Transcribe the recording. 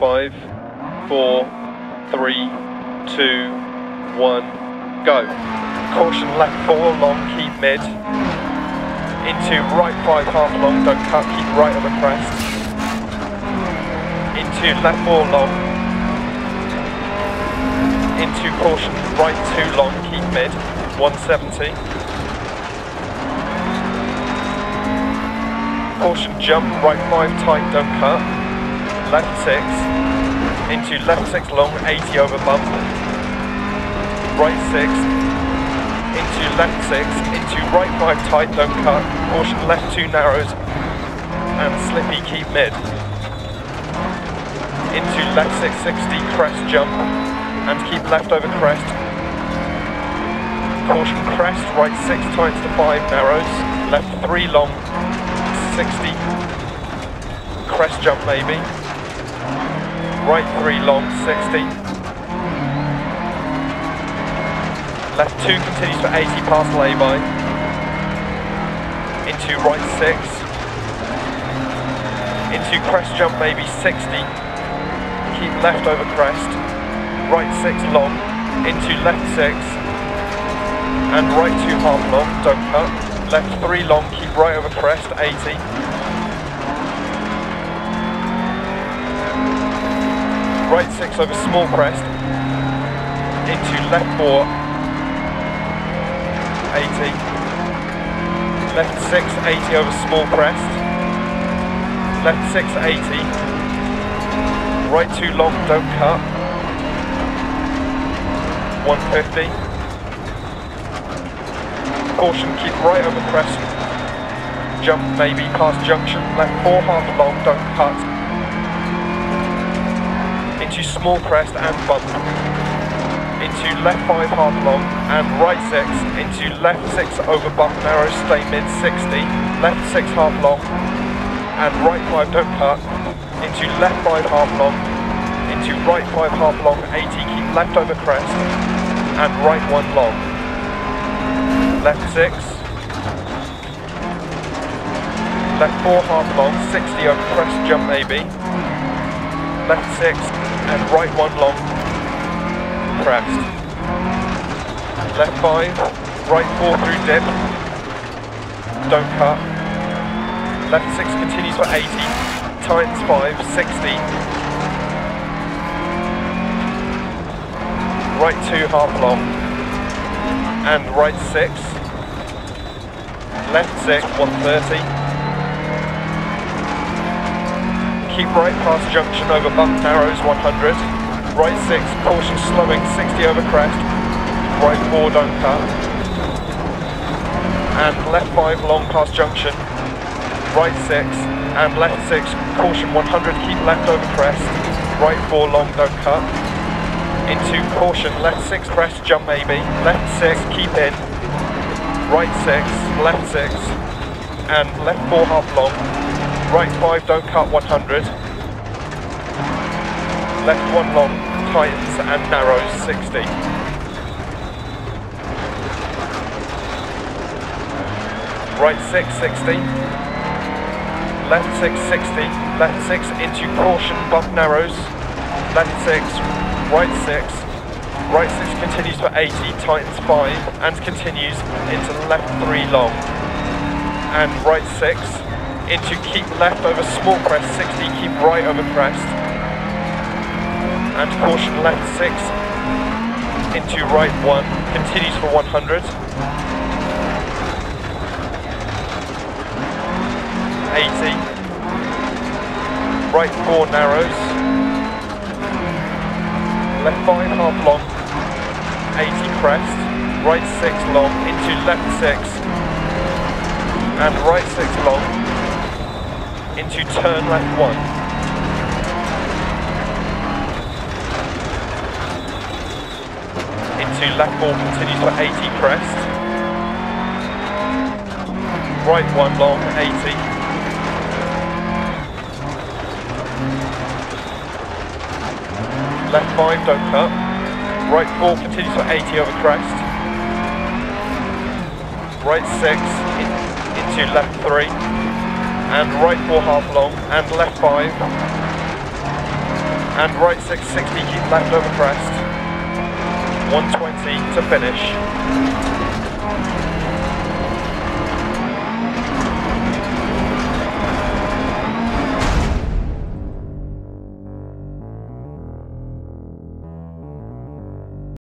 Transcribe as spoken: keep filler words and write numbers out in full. five, four, three, two, one, go. Caution left four long, keep mid. Into right five half long, don't cut, keep right on the crest. Into left four long. Into caution right two long, keep mid. one seventy. Caution jump, right five tight, don't cut, left six, into left six long, eighty over bump, right six, into left six, into right five tight, don't cut, caution left two narrows, and slippy keep mid, into left six, sixty, crest jump, and keep left over crest, caution crest, right six tight to five narrows, left three long, sixty, crest jump maybe, right three long, sixty, left two continues for eighty past lay-by, into right six, into crest jump maybe sixty, keep left over crest, right six long, into left six, and right two half long, don't cut. Left three long, keep right over crest, eighty. Right six over small crest, into left four, eighty. Left six, eighty over small crest, left six, eighty. Right two long, don't cut, one fifty. Caution, keep right over crest, jump maybe past junction, left four half long, don't cut, into small crest and bump, into left five half long and right six, into left six over bump narrow, stay mid sixty, left six half long and right five don't cut, into left five half long, into right five half long, eighty, keep left over crest and right one long. Left six, left four half long, sixty over crest jump maybe, left six and right one long, crest, left five, right four through dip, don't cut, left six continues for eighty, tightens five, sixty, right two half long, and right six, left six, one thirty. Keep right past junction over bump narrows, one hundred. Right six, caution slowing, sixty over crest. Right four, don't cut. And left five, long past junction. Right six, and left six, caution one hundred, keep left over crest. Right four, long, don't cut. Into caution, left six, crest jump maybe, left six, keep in, right six, left six, and left four half long, right five, don't cut, one hundred, left one long, tightens and narrows, sixty. Right six, sixty, left six, sixty, left six, into caution, bump narrows, left six, right six, right six continues for eighty, tightens five, and continues into left three long, and right six, into keep left over small crest, sixty, keep right over crest, and caution left six, into right one, continues for one hundred, eighty, right four narrows, left five half long, eighty crest, right six long, into left six, and right six long, into turn left one. Into left four, continues for eighty crest, right one long, eighty. Left five, don't cut, right four continues for eighty over crest, right six in, into left three, and right four half long, and left five, and right six sixty, keep left over crest, one twenty to finish.